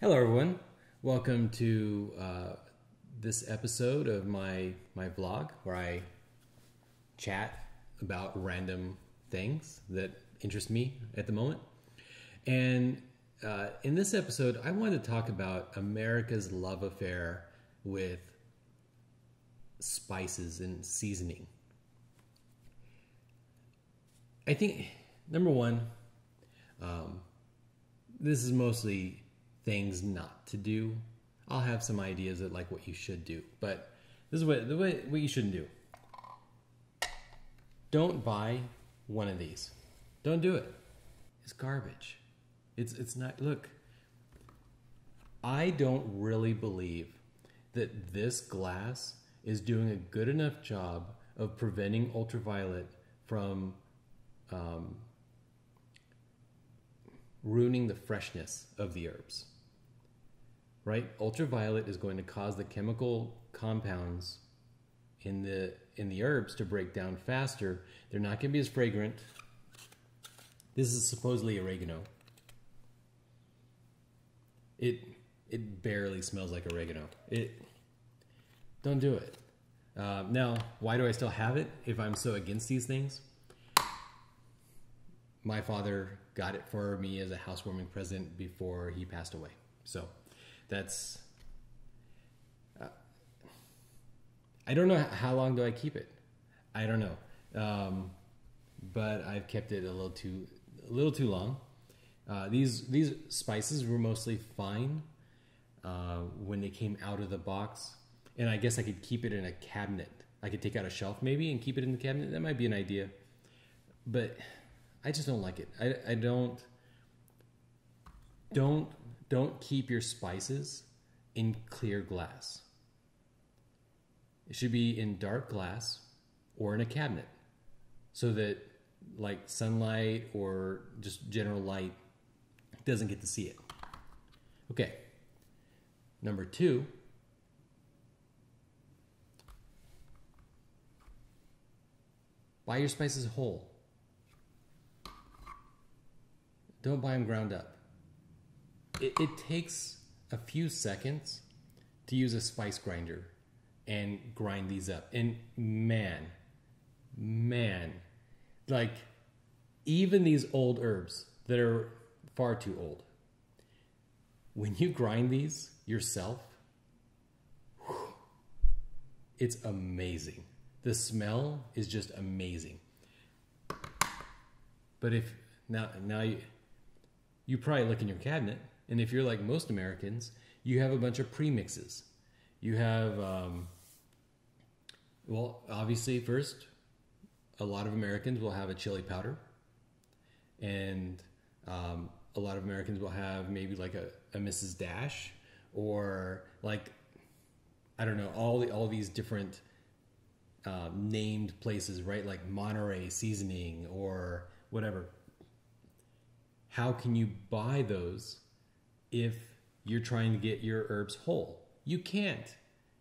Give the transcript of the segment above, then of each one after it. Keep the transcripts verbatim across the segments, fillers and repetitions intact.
Hello everyone, welcome to uh, this episode of my, my vlog where I chat about random things that interest me at the moment. And uh, in this episode, I wanted to talk about America's love affair with spices and seasoning. I think, number one, um, this is mostly things not to do. I'll have some ideas of like what you should do, but this is what the way what you shouldn't do. Don't buy one of these. Don't do it. It's garbage. It's it's not. Look, I don't really believe that this glass is doing a good enough job of preventing ultraviolet from um, ruining the freshness of the herbs. Right? Ultraviolet is going to cause the chemical compounds in the in the herbs to break down faster. They're not going to be as fragrant. This is supposedly oregano. It it barely smells like oregano. It don't do it. Uh, now, why do I still have it if I'm so against these things? My father got it for me as a housewarming present before he passed away. So. That's, uh, I don't know how long do I keep it. I don't know. Um, but I've kept it a little too, a little too long. Uh, these, these spices were mostly fine uh, when they came out of the box. And I guess I could keep it in a cabinet. I could take out a shelf maybe and keep it in the cabinet. That might be an idea. But I just don't like it. I, I don't, don't. Don't keep your spices in clear glass. It should be in dark glass or in a cabinet so that like sunlight or just general light doesn't get to see it. Okay, number two, buy your spices whole. Don't buy them ground up. It, it takes a few seconds to use a spice grinder and grind these up. And man, man, like even these old herbs that are far too old, when you grind these yourself, whew, it's amazing. The smell is just amazing. But if now, now you, you probably look in your cabinet. And if you're like most Americans, you have a bunch of premixes. You have, um, well, obviously first, a lot of Americans will have a chili powder. And um, a lot of Americans will have maybe like a, a Missus Dash or like, I don't know, all the, all these different uh, named places, right? Like Monterey Seasoning or whatever. How can you buy those if you're trying to get your herbs whole? You can't.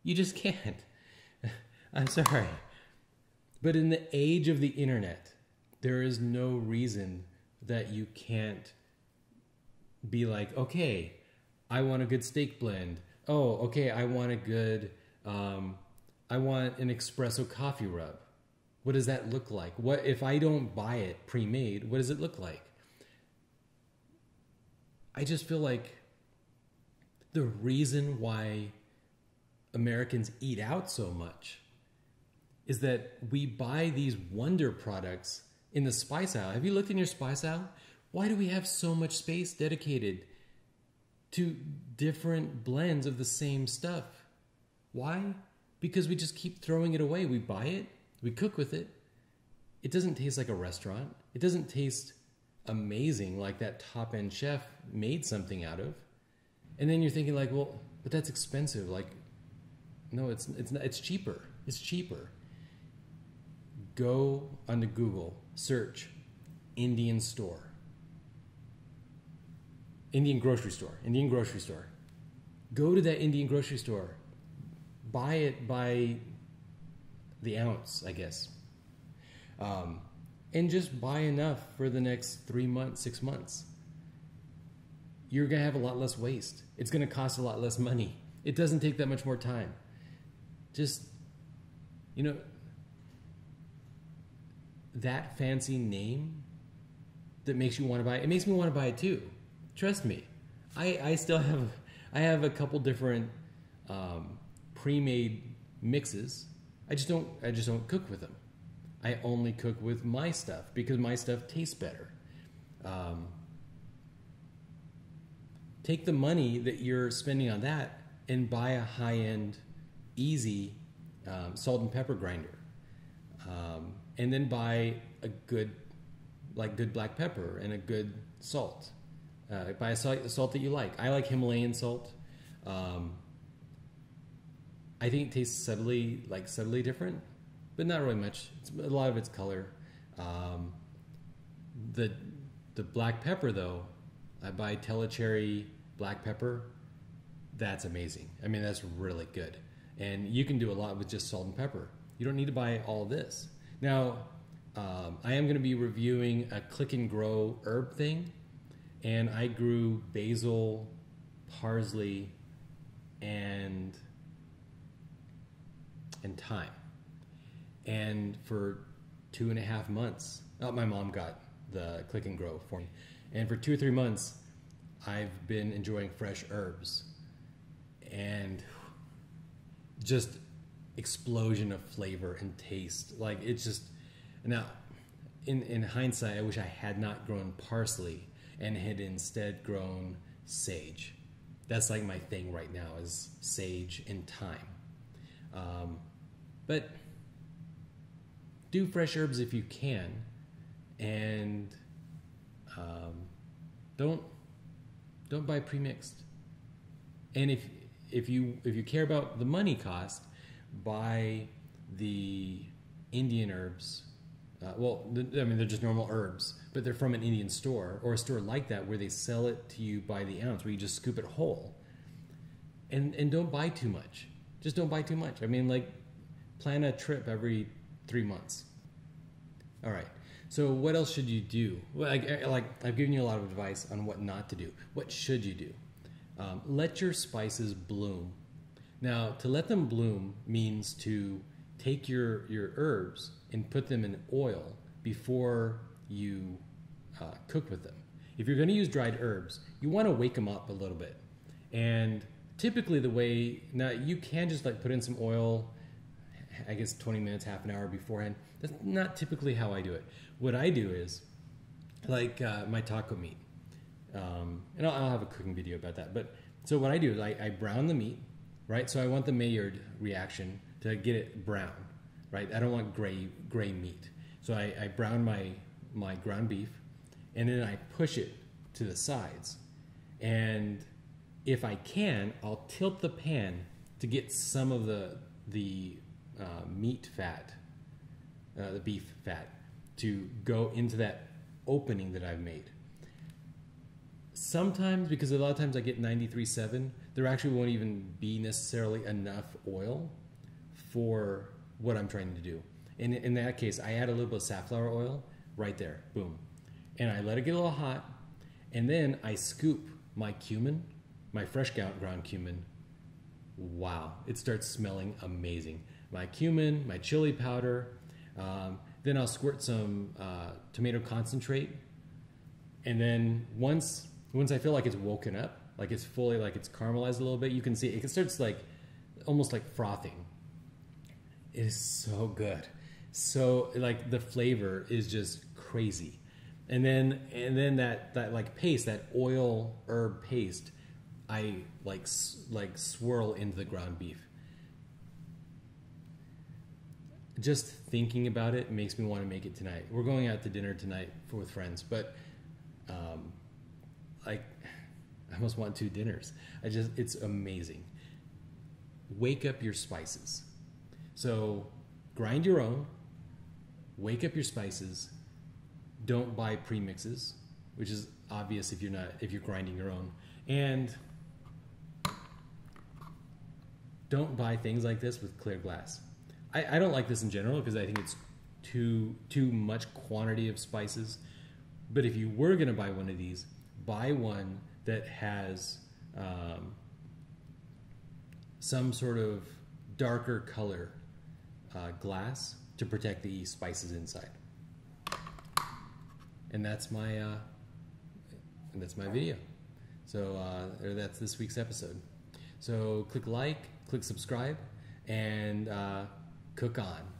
You just can't. I'm sorry. But in the age of the internet, there is no reason that you can't be like, okay, I want a good steak blend. Oh, okay, I want a good, um, I want an espresso coffee rub. What does that look like? What if I don't buy it pre-made, what does it look like? I just feel like the reason why Americans eat out so much is that we buy these wonder products in the spice aisle. Have you looked in your spice aisle? Why do we have so much space dedicated to different blends of the same stuff? Why? Because we just keep throwing it away. We buy it, we cook with it. It doesn't taste like a restaurant. It doesn't taste amazing like that top-end chef made something out of. And then you're thinking like, well, but that's expensive. Like, no, it's it's not, it's cheaper. It's cheaper. Go onto Google, search Indian store, Indian grocery store, Indian grocery store. Go to that Indian grocery store. Buy it by the ounce, I guess. Um, and just buy enough for the next three months, six months. you're going to have a lot less waste. It's going to cost a lot less money. It doesn't take that much more time. Just, you know, that fancy name that makes you want to buy it, it makes me want to buy it too. Trust me. I, I still have, I have a couple different um, pre-made mixes. I just don't, I just don't cook with them. I only cook with my stuff because my stuff tastes better. Um, take the money that you're spending on that and buy a high-end, easy um, salt and pepper grinder. Um, and then buy a good, like good black pepper and a good salt. Uh, buy a salt, a salt that you like. I like Himalayan salt. Um, I think it tastes subtly, like subtly different, but not really much. It's, a lot of it's color. Um, the the black pepper though, I buy Tellicherry black pepper. That's amazing. I mean, that's really good. And you can do a lot with just salt and pepper. You don't need to buy all this. Now, um, I am going to be reviewing a Click and Grow herb thing. And I grew basil, parsley, and, and thyme. And for two and a half months, oh, my mom got the Click and Grow for me. And for two or three months, I've been enjoying fresh herbs. And just explosion of flavor and taste. Like it's just, now in, in hindsight, I wish I had not grown parsley and had instead grown sage. That's like my thing right now, is sage and thyme. Um, but do fresh herbs if you can, and um, don't don't buy pre-mixed. And if if you if you care about the money cost, buy the Indian herbs. Uh, well, I mean, they're just normal herbs, but they're from an Indian store or a store like that where they sell it to you by the ounce, where you just scoop it whole. And and don't buy too much. Just don't buy too much. I mean, like, plan a trip every three months. All right. So what else should you do? Well, I, I, like I've given you a lot of advice on what not to do. What should you do? Um, let your spices bloom. Now, to let them bloom means to take your your herbs and put them in oil before you uh, cook with them. If you're going to use dried herbs, you want to wake them up a little bit. And typically the way, now you can just like put in some oil, I guess twenty minutes, half an hour beforehand. That's not typically how I do it. What I do is like uh, my taco meat, um, and I'll, I'll have a cooking video about that. But so what I do is I, I brown the meat, right? So I want the Maillard reaction to get it brown. Right, I don't want gray gray meat, so I, I brown my my ground beef, and then I push it to the sides, and if I can, I'll tilt the pan to get some of the the uh, meat fat, uh, the beef fat, to go into that opening that I've made. Sometimes, because a lot of times I get ninety-three point seven, there actually won't even be necessarily enough oil for what I'm trying to do. And in that case, I add a little bit of safflower oil right there, boom. And I let it get a little hot, and then I scoop my cumin, my fresh ground cumin. Wow, it starts smelling amazing. My cumin, my chili powder, um, then I'll squirt some uh, tomato concentrate. And then once, once I feel like it's woken up, like it's fully, like it's caramelized a little bit, you can see it starts like, almost like frothing. It is so good. So like the flavor is just crazy. And then and then that that like paste, that oil herb paste, I like like swirl into the ground beef. Just thinking about it makes me want to make it tonight. We're going out to dinner tonight for, with friends, but um like I almost want two dinners. I just it's amazing. Wake up your spices. So grind your own, wake up your spices, don't buy premixes, which is obvious if you're not if you're grinding your own, and don't buy things like this with clear glass. I, I don't like this in general because I think it's too too much quantity of spices. But if you were gonna buy one of these, buy one that has um, some sort of darker color uh, glass to protect the spices inside. And that's my uh, and that's my video. So uh, or that's this week's episode. So click like, click subscribe, and uh, cook on.